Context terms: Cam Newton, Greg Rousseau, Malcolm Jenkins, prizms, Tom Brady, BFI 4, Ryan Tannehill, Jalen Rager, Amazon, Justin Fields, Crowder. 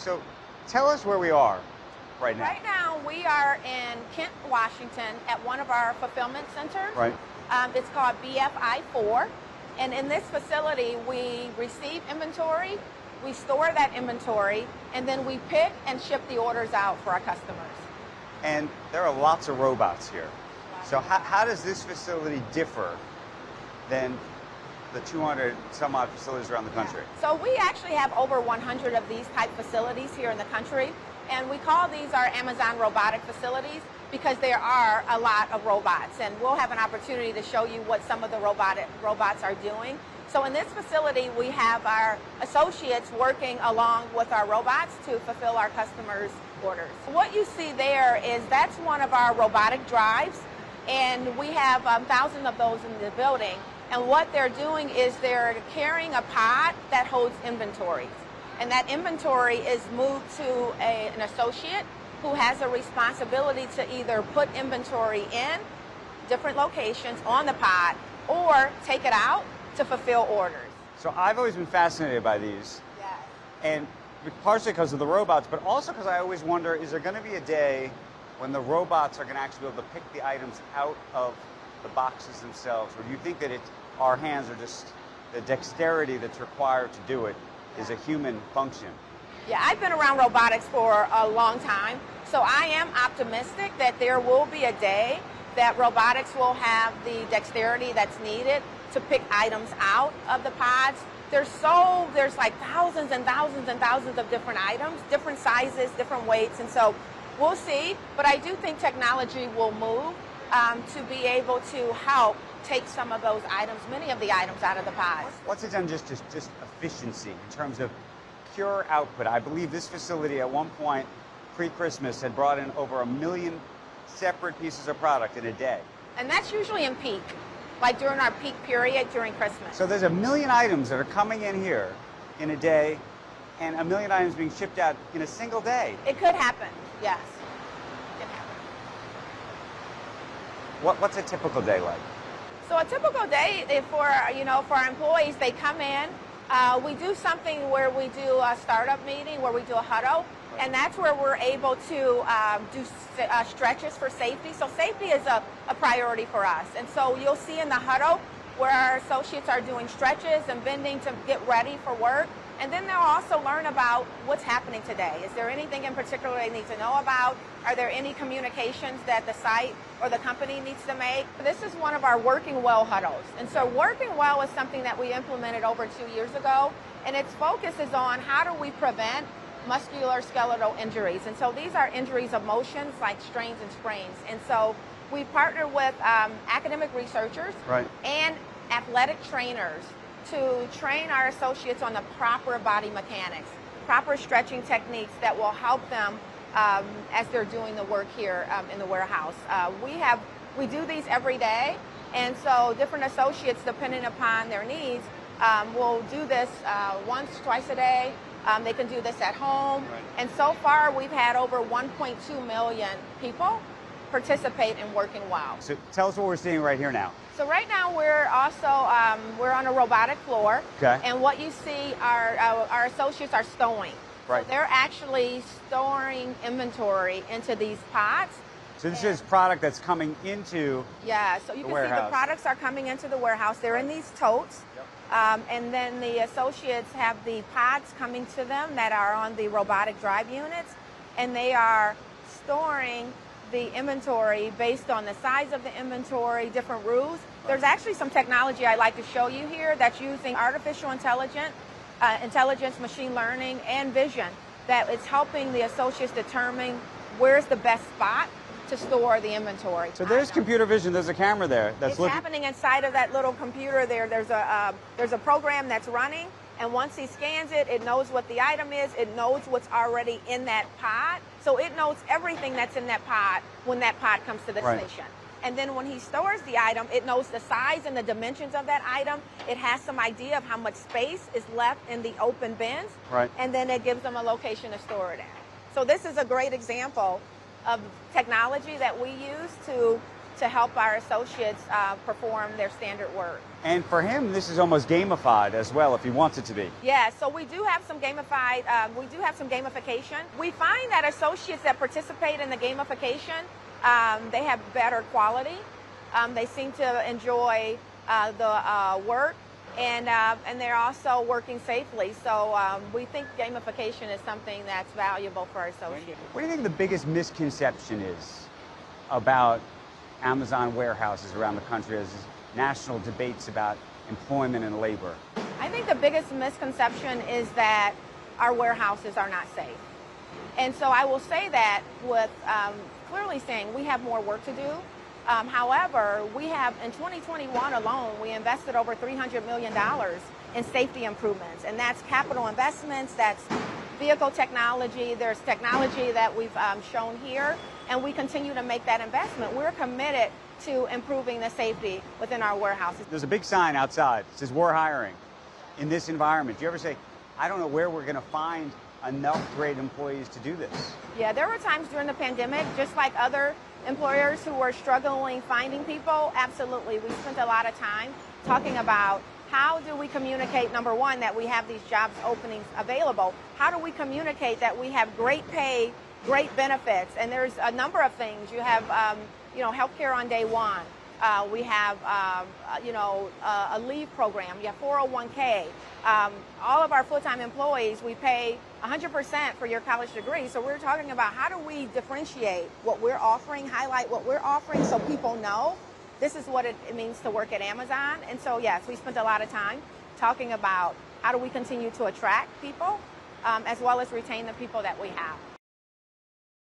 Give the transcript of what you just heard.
So tell us where we are right now. Right now we are in Kent, Washington at one of our fulfillment centers. Right. It's called BFI 4. And in this facility, we receive inventory, we store that inventory, and then we pick and ship the orders out for our customers. And there are lots of robots here. So how does this facility differ than the 200 some odd facilities around the country? So we actually have over 100 of these type facilities here in the country, and we call these our Amazon robotic facilities because there are a lot of robots, and we'll have an opportunity to show you what some of the robots are doing. So in this facility, we have our associates working along with our robots to fulfill our customers' orders. What you see there is that's one of our robotic drives, and we have 1,000 of those in the building. And what they're doing is they're carrying a pod that holds inventories. And that inventory is moved to an associate who has a responsibility to either put inventory in different locations on the pod or take it out to fulfill orders. So I've always been fascinated by these. Yes. And partially because of the robots, but also because I always wonder, is there going to be a day when the robots are going to actually be able to pick the items out of the boxes themselves? Or do you think that our hands are just, the dexterity that's required to do it is a human function? Yeah, I've been around robotics for a long time, so I am optimistic that there will be a day that robotics will have the dexterity that's needed to pick items out of the pods. There's like thousands and thousands and thousands of different items, different sizes, different weights, and so we'll see, but I do think technology will move to be able to help take some of those items, many of the items out of the pods. What's it done just efficiency in terms of pure output? I believe this facility at one point pre-Christmas had brought in over 1 million separate pieces of product in a day. And that's usually in peak, like during our peak period during Christmas. So there's 1 million items that are coming in here in a day and 1 million items being shipped out in a single day. It could happen, yes. It could happen. What's a typical day like? So a typical day for our employees, they come in. We do something where we do a startup meeting, where we do a huddle, and that's where we're able to do stretches for safety. So safety is a priority for us. And so you'll see in the huddle where our associates are doing stretches and bending to get ready for work. And then they'll also learn about what's happening today. Is there anything in particular they need to know about? Are there any communications that the site or the company needs to make? This is one of our Working Well huddles. And so Working Well is something that we implemented over 2 years ago, and its focus is on how do we prevent musculoskeletal injuries. And so these are injuries of motions like strains and sprains. And so we partner with academic researchers and athletic trainers to train our associates on the proper body mechanics, proper stretching techniques that will help them as they're doing the work here in the warehouse. We do these every day, and so different associates, depending upon their needs, will do this once, twice a day. They can do this at home, and so far we've had over 1.2 million people participate in Working Well. So tell us what we're seeing right here now. So right now we're also we're on a robotic floor, and what you see are our associates are stowing. Right. So they're actually storing inventory into these pods. So this is product that's coming into the warehouse. See the products are coming into the warehouse. They're in these totes, and then the associates have the pods coming to them that are on the robotic drive units, and they are storing the inventory based on the size of the inventory, different rules. There's actually some technology I'd like to show you here that's using artificial intelligence, machine learning, and vision that is helping the associates determine where's the best spot to store the inventory. So there's computer vision, there's a camera there. It's happening inside of that little computer there. There's a program that's running, and once he scans it, it knows what the item is, it knows what's already in that pod. So it knows everything that's in that pod when that pod comes to the station. And then when he stores the item, it knows the size and the dimensions of that item. It has some idea of how much space is left in the open bins, and then it gives them a location to store it at. So this is a great example of technology that we use to to help our associates perform their standard work. And for him, this is almost gamified as well, if he wants it to be. Yeah, so we do have some gamification. We find that associates that participate in the gamification, they have better quality. They seem to enjoy the work, and they're also working safely. So we think gamification is something that's valuable for our associates. What do you think the biggest misconception is about Amazon warehouses around the country as national debates about employment and labor? I think the biggest misconception is that our warehouses are not safe. And so I will say that with clearly saying we have more work to do. However, we have, in 2021 alone, we invested over $300 million in safety improvements. And that's capital investments, that's vehicle technology, there's technology that we've shown here, and we continue to make that investment. We're committed to improving the safety within our warehouses. There's a big sign outside that says, "We're hiring." In this environment, do you ever say, I don't know where we're going to find enough great employees to do this? Yeah, there were times during the pandemic, just like other employers who were struggling finding people, absolutely. We spent a lot of time talking about how do we communicate, number one, that we have these jobs openings available? How do we communicate that we have great pay, great benefits? And there's a number of things. You have, you know, healthcare on day one. We have, you know, a leave program. You have 401k. All of our full-time employees, we pay 100% for your college degree. So we're talking about how do we differentiate what we're offering, highlight what we're offering so people know this is what it means to work at Amazon. And so, yes, we spent a lot of time talking about how do we continue to attract people as well as retain the people that we have.